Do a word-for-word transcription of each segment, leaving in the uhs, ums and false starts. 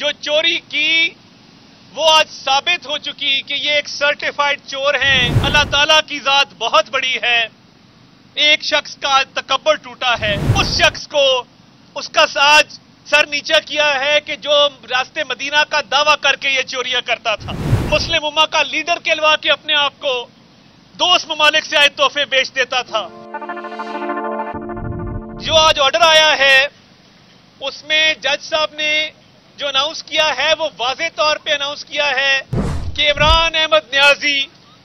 जो चोरी की वो आज साबित हो चुकी कि ये एक सर्टिफाइड चोर हैं। अल्लाह ताला की जात बहुत बड़ी है। एक शख्स का तकब्बुर टूटा है, उस शख्स को उसका साज सर नीचा किया है कि जो रास्ते मदीना का दावा करके ये चोरियां करता था। मुस्लिम उम्मा का लीडर कहलवा के अपने आप को दोस्त ममालिक से आए तोहफे बेच देता था। जो आज ऑर्डर आया है उसमें जज साहब ने जो अनाउंस किया है वो वाजे तौर पे अनाउंस किया है कि इमरान अहमद नियाजी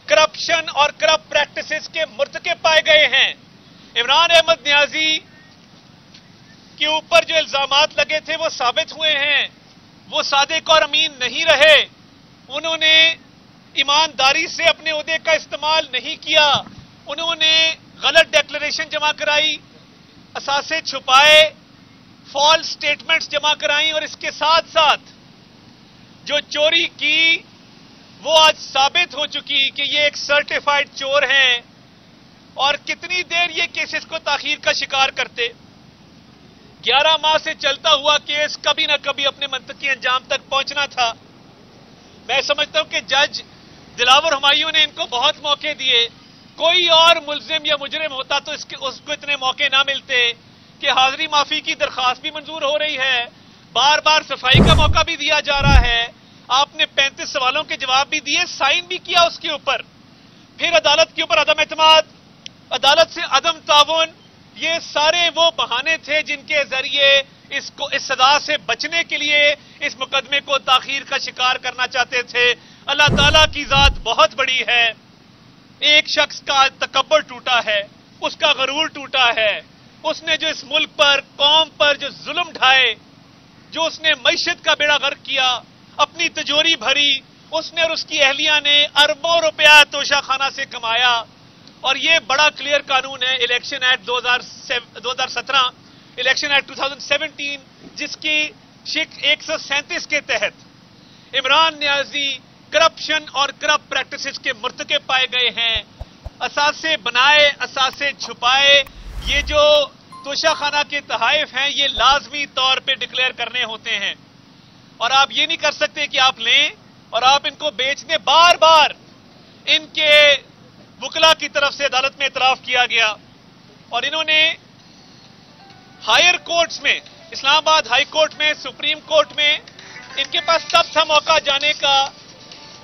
करप्शन और करप्ट प्रैक्टिसेस के मुर्तकब पाए गए हैं। इमरान अहमद नियाजी के ऊपर जो इल्जामात लगे थे वो साबित हुए हैं। वो सादिक और अमीन नहीं रहे, उन्होंने ईमानदारी से अपने ओहदे का इस्तेमाल नहीं किया, उन्होंने गलत डिक्लेरेशन जमा कराई, असासे छुपाए, फॉल्स स्टेटमेंट्स जमा कराई और इसके साथ साथ जो चोरी की वो आज साबित हो चुकी कि ये एक सर्टिफाइड चोर हैं। और कितनी देर ये केसेस को ताखीर का शिकार करते, ग्यारह माह से चलता हुआ केस कभी ना कभी अपने मंतकी अंजाम तक पहुंचना था। मैं समझता हूं कि जज दिलावर हमायूं ने इनको बहुत मौके दिए। कोई और मुल्जिम या मुजरिम होता तो इसके उसको इतने मौके ना मिलते कि हाजिरी माफी की दरख्वास्त भी मंजूर हो रही है, बार बार सफाई का मौका भी दिया जा रहा है, आपने पैंतीस सवालों के जवाब भी दिए, साइन भी किया उसके ऊपर, फिर अदालत के ऊपर अदम एतमाद, अदालत से अदम ताउन, ये सारे वो बहाने थे जिनके जरिए इसको इस सजा से बचने के लिए इस मुकदमे को ताखीर का शिकार करना चाहते थे। अल्लाह ताला की जात बहुत बड़ी है। एक शख्स का तकब्बुर टूटा है, उसका गरूर टूटा है, उसने जो इस मुल्क पर कौम पर जो जुल्म ढाए, जो उसने मैशत का बेड़ा गर्क किया, अपनी तिजोरी भरी, उसने और उसकी अहलिया ने अरबों रुपया तोशाखाना से कमाया। और यह बड़ा क्लियर कानून है इलेक्शन एक्ट दो हजार सत्रह इलेक्शन एक्ट दो हजार सत्रह जिसकी शिक एक सौ सैंतीस के तहत इमरान नियाजी करप्शन और करप्ट प्रैक्टिसेस के मुर्तकब पाए गए हैं। असासे बनाए, असासे छुपाए, ये जो तोशाखाना के तहाइफ हैं ये लाजमी तौर पर डिक्लेयर करने होते हैं और आप ये नहीं कर सकते कि आप लें और आप इनको बेच दें। बार बार इनके वकला की तरफ से अदालत में इतराफ किया गया और इन्होंने हायर कोर्ट्स में, इस्लामाबाद हाई कोर्ट में, सुप्रीम कोर्ट में, इनके पास तब था मौका जाने का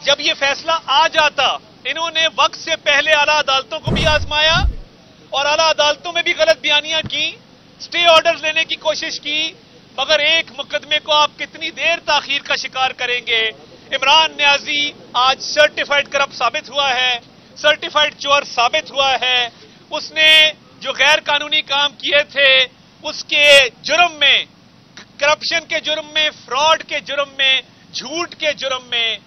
जब ये फैसला आ जाता। इन्होंने वक्त से पहले आला अदालतों को भी आजमाया और आला अदालतों में भी गलत बयानियां की, स्टे ऑर्डर लेने की कोशिश की, मगर एक मुकदमे को आप कितनी देर ताखीर का शिकार करेंगे। इमरान नियाजी आज सर्टिफाइड करप्ट साबित हुआ है, सर्टिफाइड चोर साबित हुआ है। उसने जो गैर कानूनी काम किए थे उसके जुर्म में, करप्शन के जुर्म में, फ्रॉड के जुर्म में, झूठ के जुर्म में।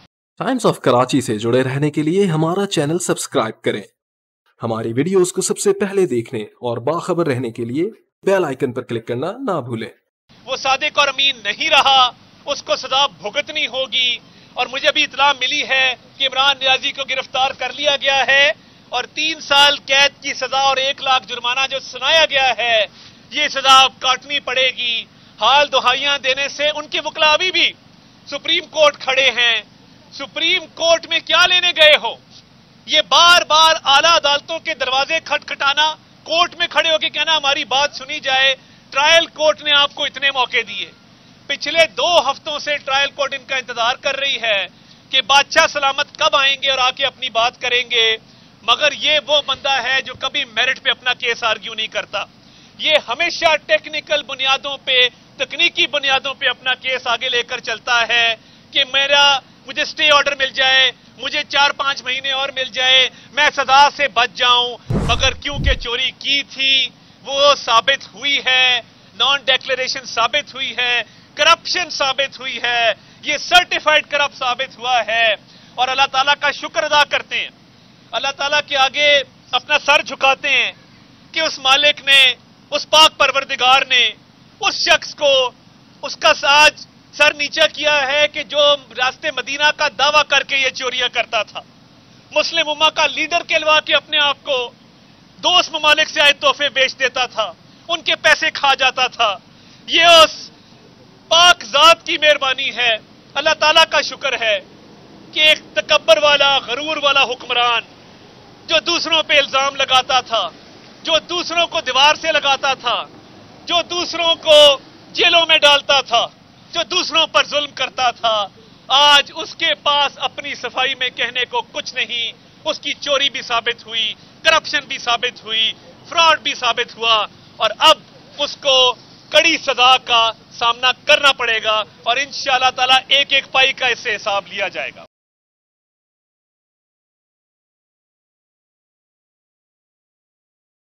टाइम्स ऑफ कराची से जुड़े रहने के लिए हमारा चैनल सब्सक्राइब करें। हमारी वीडियोस को सबसे पहले देखने और बाखबर रहने के लिए बेल आइकन पर क्लिक करना ना भूलें। वो सादिक और अमीन नहीं रहा, उसको सजा भुगतनी होगी। और मुझे अभी इतला मिली है कि इमरान नियाजी को गिरफ्तार कर लिया गया है और तीन साल कैद की सजा और एक लाख जुर्माना जो सुनाया गया है ये सजा अब काटनी पड़ेगी। हाल दुहाइयां देने से उनके वकला अभी भी सुप्रीम कोर्ट खड़े हैं। सुप्रीम कोर्ट में क्या लेने गए हो? ये बार बार आला अदालतों के दरवाजे खटखटाना, कोर्ट में खड़े होकर कहना हमारी बात सुनी जाए। ट्रायल कोर्ट ने आपको इतने मौके दिए, पिछले दो हफ्तों से ट्रायल कोर्ट इनका इंतजार कर रही है कि बादशाह सलामत कब आएंगे और आके अपनी बात करेंगे। मगर ये वो बंदा है जो कभी मेरिट पे अपना केस आर्ग्यू नहीं करता, ये हमेशा टेक्निकल बुनियादों पे, तकनीकी बुनियादों पे अपना केस आगे लेकर चलता है कि मेरा मुझे स्टे ऑर्डर मिल जाए, मुझे चार पांच महीने और मिल जाए, मैं सजा से बच जाऊं। मगर क्योंकि चोरी की थी वो साबित हुई है, नॉन डिक्लेरेशन साबित हुई है, करप्शन साबित हुई है, ये सर्टिफाइड करप्ट साबित हुआ है। और अल्लाह ताला का शुक्र अदा करते हैं, अल्लाह ताला के आगे अपना सर झुकाते हैं कि उस मालिक ने, उस पाक परवरदिगार ने उस शख्स को उसका साज सर नीचा किया है कि जो रास्ते मदीना का दावा करके ये चोरियां करता था। मुस्लिम उम्मा का लीडर कहलवा के अपने आप को दोस्त ममालिक से आए तोहफे बेच देता था, उनके पैसे खा जाता था। ये उस पाक जात की मेहरबानी है, अल्लाह ताला का शुक्र है कि एक तकब्बर वाला गरूर वाला हुक्मरान जो दूसरों पे इल्जाम लगाता था, जो दूसरों को दीवार से लगाता था, जो दूसरों को जेलों में डालता था, जो दूसरों पर जुल्म करता था, आज उसके पास अपनी सफाई में कहने को कुछ नहीं। उसकी चोरी भी साबित हुई, करप्शन भी साबित हुई, फ्रॉड भी साबित हुआ और अब उसको कड़ी सजा का सामना करना पड़ेगा और इंशाअल्लाह ताला एक एक पाई का इससे हिसाब लिया जाएगा।